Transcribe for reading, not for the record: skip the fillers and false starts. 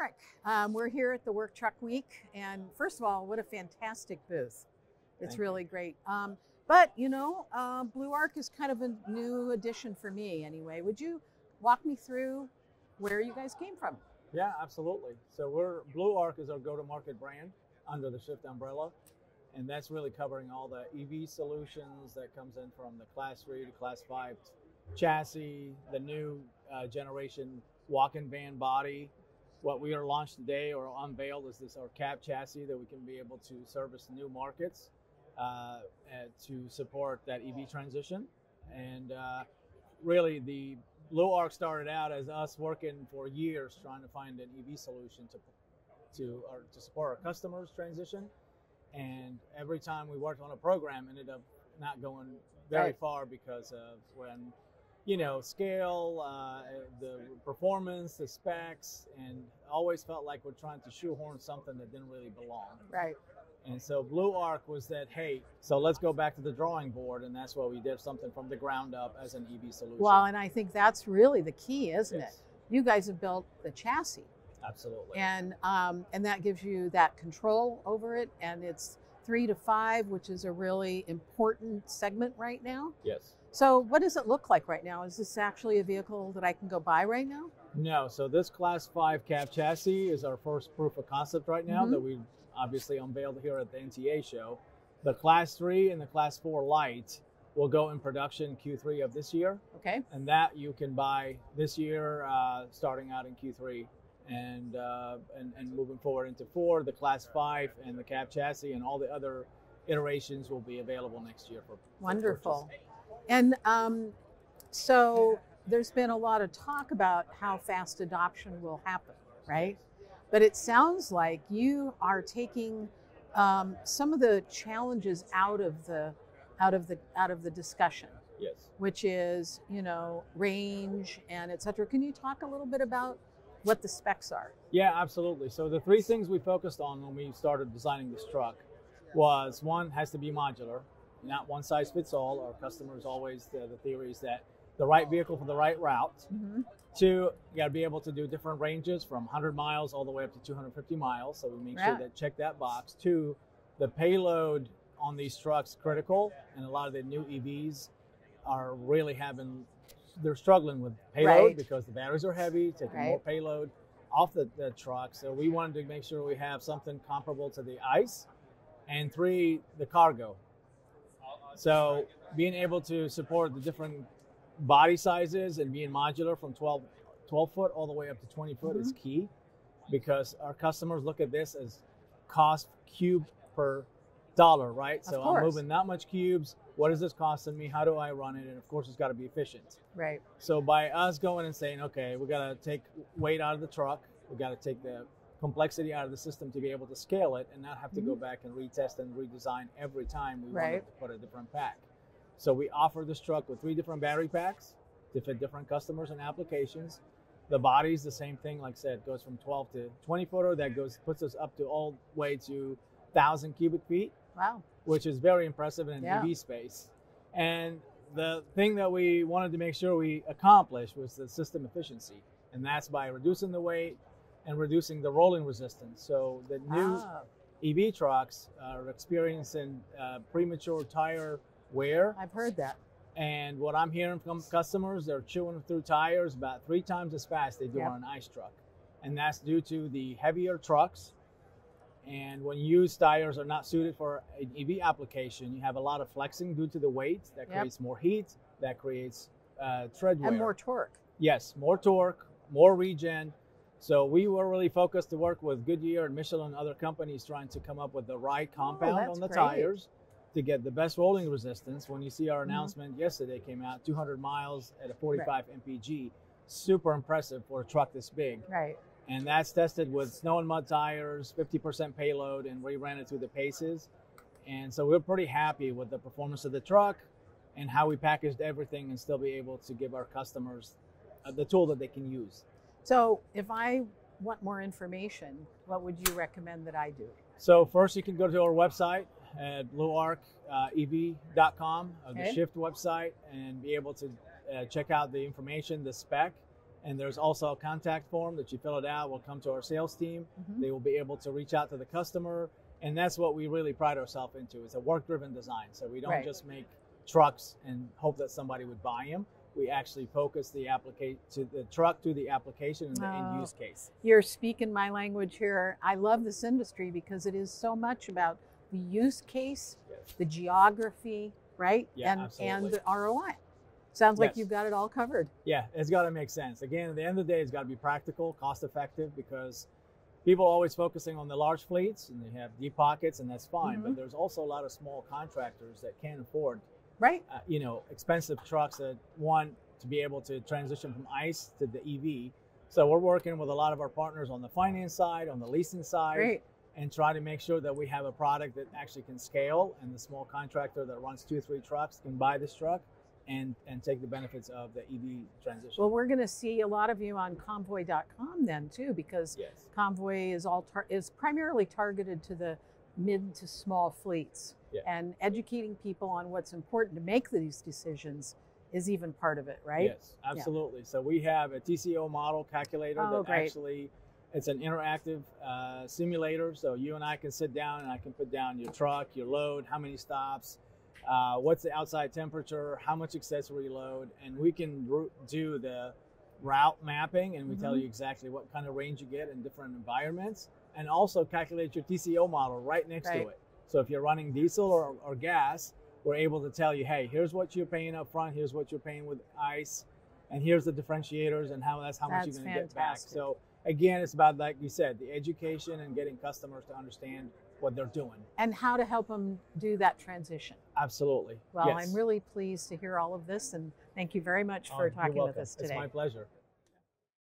Eric. We're here at the Work Truck Week, and first of all, what a fantastic booth. It's really great. But, you know, Blue Arc is kind of a new addition for me anyway. Would you walk me through where you guys came from? Yeah, absolutely. So Blue Arc is our go-to-market brand under the Shyft umbrella, and that's really covering all the EV solutions that comes in from the Class 3 to Class 5 chassis, the new generation walk-in van body. What we are launched today or unveiled is this our cab chassis that we can be able to service new markets to support that EV transition. And really the Blue Arc started out as us working for years trying to find an EV solution to support our customers' transition. And every time we worked on a program, ended up not going very far because of when, you know, scale, the performance, the specs, and always felt like we're trying to shoehorn something that didn't really belong. Right. And so Blue Arc was that, hey, so let's go back to the drawing board, and that's why we did something from the ground up as an EV solution. Well, and I think that's really the key, isn't it? You guys have built the chassis. Absolutely. And that gives you that control over it, and it's 3 to 5, which is a really important segment right now. Yes. So what does it look like right now? Is this actually a vehicle that I can go buy right now? No, so this Class 5 cab chassis is our first proof of concept right now that we've obviously unveiled here at the NTA show. The Class 3 and the Class 4 Light will go in production Q3 of this year. Okay. And that you can buy this year starting out in Q3. And moving forward into 4, the Class 5 and the cab chassis and all the other iterations will be available next year for wonderful purchase. And so there's been a lot of talk about how fast adoption will happen, right? But it sounds like you are taking some of the challenges out of the discussion. Yes. Which is, you know, range and et cetera. Can you talk a little bit about what the specs are? Yeah, absolutely. So the 3 things we focused on when we started designing this truck was, 1, has to be modular, not one size fits all. Our customers always, the theory is that the right vehicle for the right route. 2, you gotta be able to do different ranges from 100 miles all the way up to 250 miles. So we make sure that check that box. 2, the payload on these trucks critical, and a lot of the new EVs are really having they're struggling with payload because the batteries are heavy, taking more payload off the truck. So we wanted to make sure we have something comparable to the ICE. And 3, the cargo. So being able to support the different body sizes and being modular from 12 foot all the way up to 20 foot is key, because our customers look at this as cost cube per dollar, right? So I'm moving that much cubes. What is this costing me? How do I run it? And of course, it's got to be efficient. Right. So by us going and saying, okay, we got to take weight out of the truck. We got to take the complexity out of the system to be able to scale it and not have to go back and retest and redesign every time we wanted to put a different pack. So we offer this truck with 3 different battery packs to fit different customers and applications. The body's the same thing. Like I said, goes from 12 to 20 footer. That goes puts us up to all the way to 1,000 cubic feet. Wow. Which is very impressive in an EV space. And the thing that we wanted to make sure we accomplished was the system efficiency. And that's by reducing the weight and reducing the rolling resistance. So the new EV trucks are experiencing premature tire wear. I've heard that. And what I'm hearing from customers, they're chewing through tires about 3 times as fast they do on an ICE truck. And that's due to the heavier trucks. And when used tires are not suited for an EV application, you have a lot of flexing due to the weight. That creates more heat, that creates tread wear. And more torque. Yes, more torque, more regen. So we were really focused to work with Goodyear and Michelin and other companies trying to come up with the right compound on the tires to get the best rolling resistance. When you see our announcement yesterday came out, 200 miles at a 45 mpg. Super impressive for a truck this big. Right. And that's tested with snow and mud tires, 50% payload, and we ran it through the paces. And so we're pretty happy with the performance of the truck and how we packaged everything and still be able to give our customers the tool that they can use. So if I want more information, what would you recommend that I do? So first you can go to our website at BlueArcEV.com, the Shyft website, and be able to check out the information, the spec. And there's also a contact form that you fill it out. Will come to our sales team. Mm-hmm. They will be able to reach out to the customer. And that's what we really pride ourselves into, is a work-driven design. So we don't just make trucks and hope that somebody would buy them. We actually focus the truck to the application and the end use case. You're speaking my language here. I love this industry because it is so much about the use case, the geography, right? Yeah, and the ROI. Sounds like you've got it all covered. Yeah, it's got to make sense. Again, at the end of the day, it's got to be practical, cost effective, because people are always focusing on the large fleets and they have deep pockets, and that's fine. Mm-hmm. But there's also a lot of small contractors that can't afford expensive trucks that want to be able to transition from ICE to the EV. So we're working with a lot of our partners on the finance side, on the leasing side, and try to make sure that we have a product that actually can scale, and the small contractor that runs 2 or 3 trucks can buy this truck and take the benefits of the EV transition. Well, we're going to see a lot of you on Convoy.com then too, because Convoy is primarily targeted to the mid to small fleets. Yeah. And educating people on what's important to make these decisions is even part of it, right? Yes, absolutely. Yeah. So we have a TCO model calculator actually, it's an interactive simulator. So you and I can sit down and I can put down your truck, your load, how many stops, what's the outside temperature, how much accessory load, and we can do the route mapping, and we tell you exactly what kind of range you get in different environments, and also calculate your TCO model right next to it. So if you're running diesel or gas, we're able to tell you, hey, here's what you're paying up front, here's what you're paying with ICE, and here's the differentiators, and how much you're going to get back. So again, it's about, like you said, the education and getting customers to understand what they're doing and how to help them do that transition. Absolutely. Well, I'm really pleased to hear all of this, and thank you very much for talking with us today. It's my pleasure.